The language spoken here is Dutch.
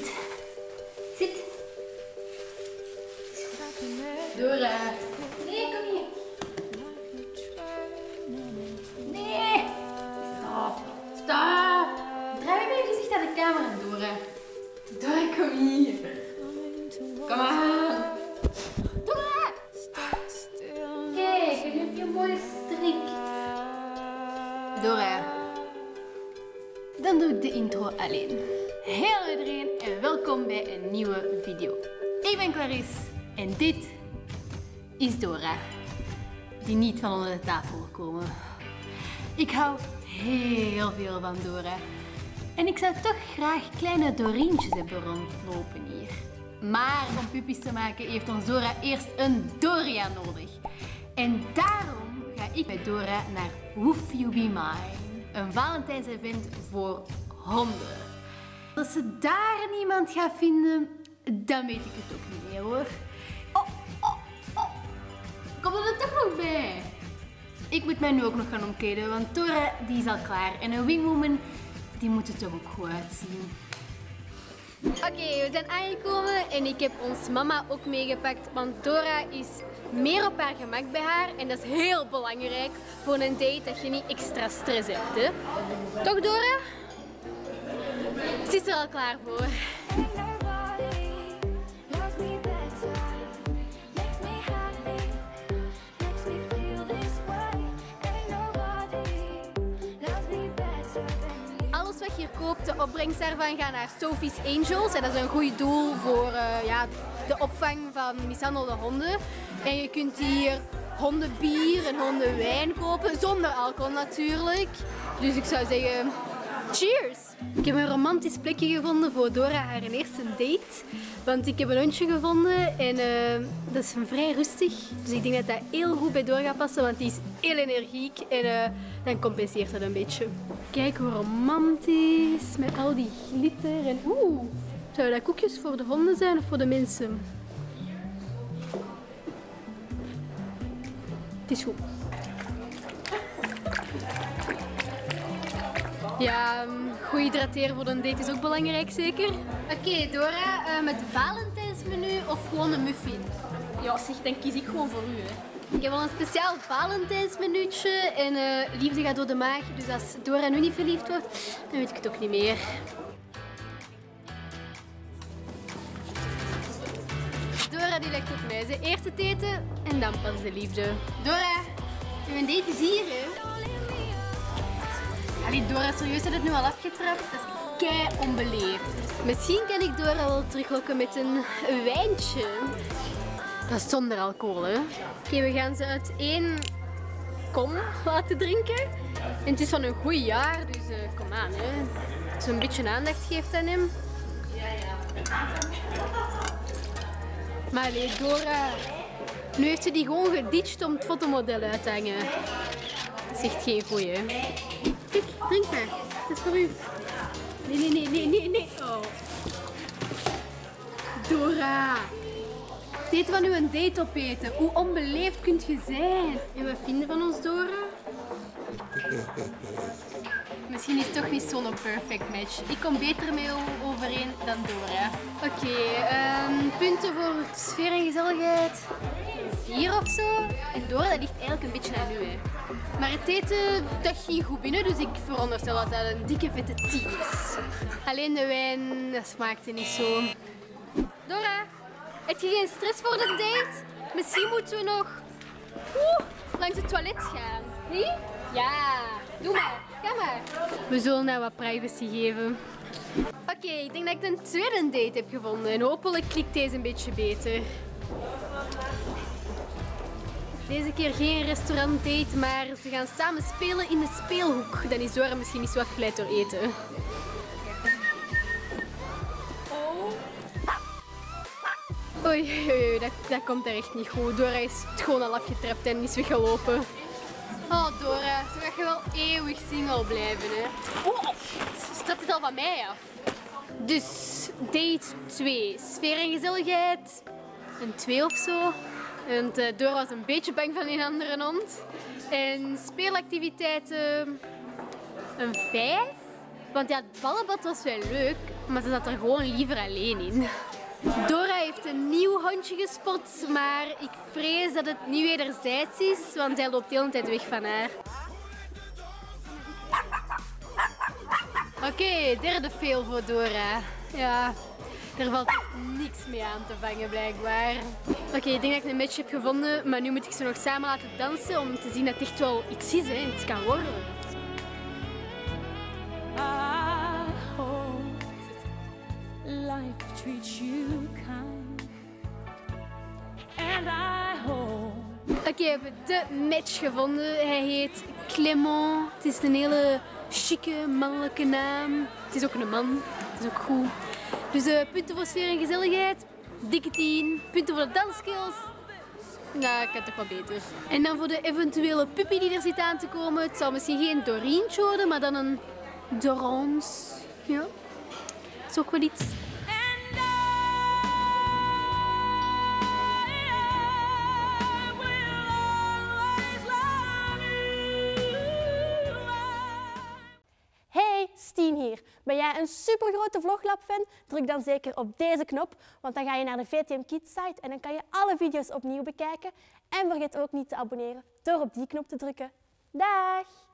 Zit. Zit. Dora. Nee, kom hier. Nee. Stop. Stop. Draai je gezicht aan de camera, Dora. Dora, kom hier. Kom aan. Dora. Kijk, nu heb je een mooie strik. Dora. Dan doe ik de intro alleen. Hallo iedereen en welkom bij een nieuwe video. Ik ben Clarice en dit is Dora, die niet van onder de tafel wil komen. Ik hou heel veel van Dora en ik zou toch graag kleine Dorientjes hebben rondlopen hier. Maar om puppies te maken heeft ons Dora eerst een Doria nodig. En daarom ga ik met Dora naar Woof You Be Mine, een Valentijns-event voor honden. Als ze daar niemand gaat vinden, dan weet ik het ook niet meer hoor. Oh, oh, oh. Kom er toch nog bij. Ik moet mij nu ook nog gaan omkleden, want Dora die is al klaar. En een wingwoman, die moet het er ook goed uitzien. Oké, we zijn aangekomen en ik heb ons mama ook meegepakt. Want Dora is meer op haar gemak bij haar. En dat is heel belangrijk voor een date, dat je niet extra stress hebt. Hè? Toch Dora? Ze is er al klaar voor. Alles wat je hier koopt, de opbrengst daarvan gaat naar Sophie's Angels. En dat is een goed doel voor de opvang van mishandelde honden. En je kunt hier hondenbier en hondenwijn kopen, zonder alcohol natuurlijk. Dus ik zou zeggen, cheers! Ik heb een romantisch plekje gevonden voor Dora haar eerste date. Want ik heb een hondje gevonden en dat is vrij rustig. Dus ik denk dat dat heel goed bij Dora gaat passen, want die is heel energiek en dan compenseert dat een beetje. Kijk hoe romantisch, met al die glitter en oeh. Zou dat koekjes voor de honden zijn of voor de mensen? Het is goed. Ja, goed hydrateren voor een date is ook belangrijk, zeker? Oké, Dora, met Valentijnsmenu of gewoon een muffin? Ja, zeg, dan kies ik gewoon voor u, hè. Ik heb al een speciaal Valentijnsmenuutje en liefde gaat door de maag. Dus als Dora nu niet verliefd wordt, dan weet ik het ook niet meer. Dora die legt op mij. Ze eerst het eten en dan pas de liefde. Dora, mijn date is hier, hè. Allee, Dora, serieus, heb je het nu al afgetrapt? Dat is kei onbeleefd. Misschien kan ik Dora wel teruglokken met een wijntje. Dat is zonder alcohol, hè? Oké, we gaan ze uit één kom laten drinken. En het is van een goed jaar, dus kom aan, hè. Als je een beetje aandacht geeft aan hem. Ja, ja. Maar allee, Dora, nu heeft ze die gewoon geditcht om het fotomodel uit te hangen. Dat is echt geen goeie, hè? Kijk, drink maar. Het is voor u. Nee, nee, nee, nee, nee, nee. Oh. Dora. Dit van u een date opeten. Hoe onbeleefd kunt je zijn? En wat vinden van ons, Dora? Misschien is het toch niet zo'n perfect match. Ik kom beter mee overeen dan Dora. Oké, punten voor sfeer en gezelligheid. 4 of zo. En Dora, dat ligt eigenlijk een beetje aan u, hè. Maar het eten, dat ging goed binnen, dus ik veronderstel dat dat een dikke vette 10 is. Alleen de wijn, dat smaakte niet zo. Dora, heb je geen stress voor de date? Misschien moeten we nog langs het toilet gaan. Nee? Ja, doe maar. Ga maar. We zullen haar wat privacy geven. Oké, ik denk dat ik een tweede date heb gevonden. En hopelijk klikt deze een beetje beter. Deze keer geen restaurantdate, maar ze gaan samen spelen in de speelhoek. Dan is Dora misschien niet zo afgeleid door eten. Oh. Oei, oei, dat komt er echt niet goed. Dora is het gewoon al afgetrapt en is weggelopen. Oh Dora, zo ga je wel eeuwig single blijven, hè. Oh, ze trapt het al van mij af. Dus date 2. Sfeer en gezelligheid. Een 2 of zo. Want Dora was een beetje bang van een andere hond. En speelactiviteiten een 5. Want ja, het ballenbad was wel leuk, maar ze zat er gewoon liever alleen in. Dora heeft een nieuw hondje gespot, maar ik vrees dat het niet wederzijds is, want hij loopt de hele tijd weg van haar. Oké, derde fail voor Dora. Ja, er valt niks mee aan te vangen blijkbaar. Oké, ik denk dat ik een match heb gevonden, maar nu moet ik ze nog samen laten dansen om te zien dat het echt wel iets is en iets kan worden. Life treats you kind. And I hope. Oké, we hebben de match gevonden. Hij heet Clement. Het is een hele chique, mannelijke naam. Het is ook een man. Het is ook goed. Dus punten voor sfeer en gezelligheid. Dikke 10. Punten voor de danskills. Nou, ik had toch wel beter. En dan voor de eventuele puppy die er zit aan te komen. Het zal misschien geen Dorientje worden, maar dan een Dorance. Ja. Dat is ook wel iets. Hier. Ben jij een supergrote Vloglab-fan? Druk dan zeker op deze knop, want dan ga je naar de VTM KIDS site en dan kan je alle video's opnieuw bekijken. En vergeet ook niet te abonneren door op die knop te drukken. Dag!